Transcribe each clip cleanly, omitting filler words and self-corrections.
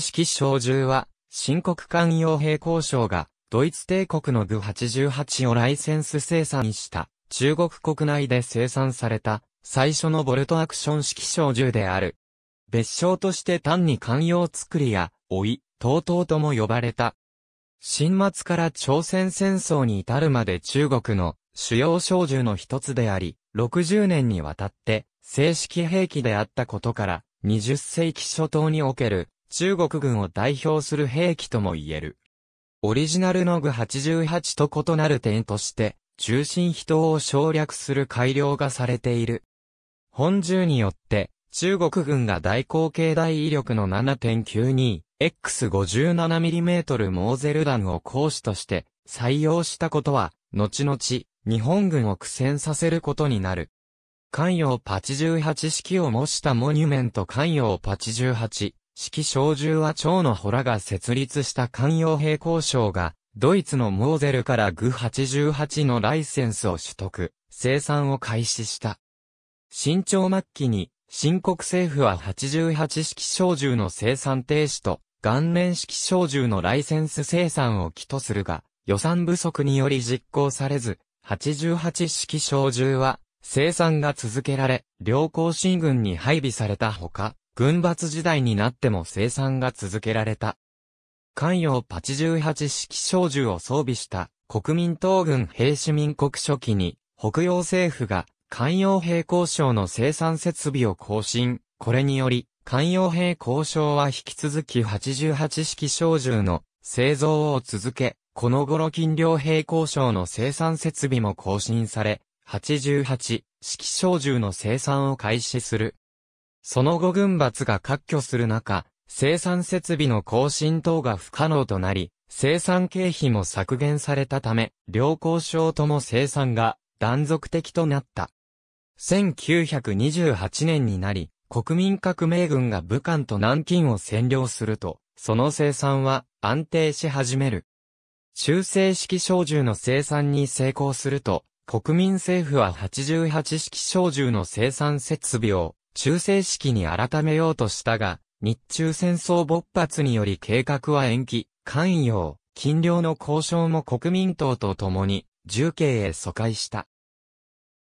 式小銃は、新国間傭兵工廠が、ドイツ帝国のGew88をライセンス生産した、中国国内で生産された、最初のボルトアクション式小銃である。別称として単に間傭作りや、追い、等々とも呼ばれた。新末から朝鮮戦争に至るまで中国の主要小銃の一つであり、60年にわたって正式兵器であったことから、20世紀初頭における中国軍を代表する兵器とも言える。オリジナルのGew88と異なる点として、中心人を省略する改良がされている。本銃によって、中国軍が大口径大威力の 7.92X57mm モーゼル弾を攻守として採用したことは、後々日本軍を苦戦させることになる。間傭88式を模したモニュメント間傭88式小銃は張の洞が設立した間傭兵工廠が、ドイツのモーゼルからGew88のライセンスを取得、生産を開始した。清朝末期に、新国政府は88式小銃の生産停止と元年式小銃のライセンス生産を企図するが、予算不足により実行されず、88式小銃は生産が続けられ、両後進軍に配備されたほか、軍閥時代になっても生産が続けられた。間傭88式小銃を装備した国民党軍兵士民国初期に、北洋政府が、間傭兵工廠の生産設備を更新。これにより、間傭兵工廠は引き続き88式小銃の製造を続け、この頃近両兵工廠の生産設備も更新され、88式小銃の生産を開始する。その後軍閥が割拠する中、生産設備の更新等が不可能となり、生産経費も削減されたため、両工廠とも生産が断続的となった。1928年になり、国民革命軍が武漢と南京を占領すると、その生産は安定し始める。中正式小銃の生産に成功すると、国民政府は88式小銃の生産設備を中正式に改めようとしたが、日中戦争勃発により計画は延期、間傭、近両の交渉も国民党と共に、重慶へ疎開した。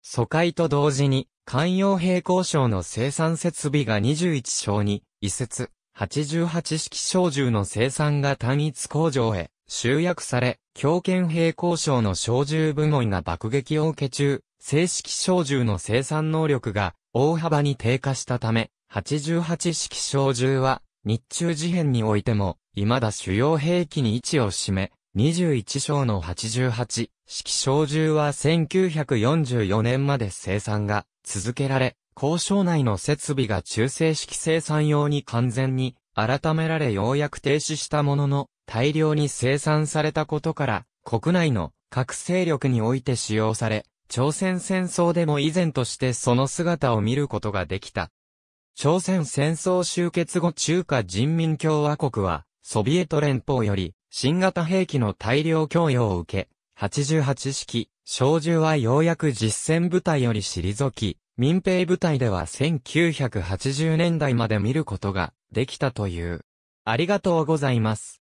疎開と同時に、間傭兵工廠の生産設備が21廠に移設、88式小銃の生産が単一工場へ集約され、強権兵工廠の小銃部門が爆撃を受け中、正式小銃の生産能力が大幅に低下したため、88式小銃は日中事変においても、未だ主要兵器に位置を占め、21廠の88式小銃は1944年まで生産が続けられ、工廠内の設備が中正式生産用に完全に改められようやく停止したものの、大量に生産されたことから、国内の各勢力において使用され、朝鮮戦争でも依然としてその姿を見ることができた。朝鮮戦争終結後中華人民共和国は、ソビエト連邦より、新型兵器の大量供与を受け、88式小銃はようやく実戦部隊より退き、民兵部隊では1980年代まで見ることができたという。ありがとうございます。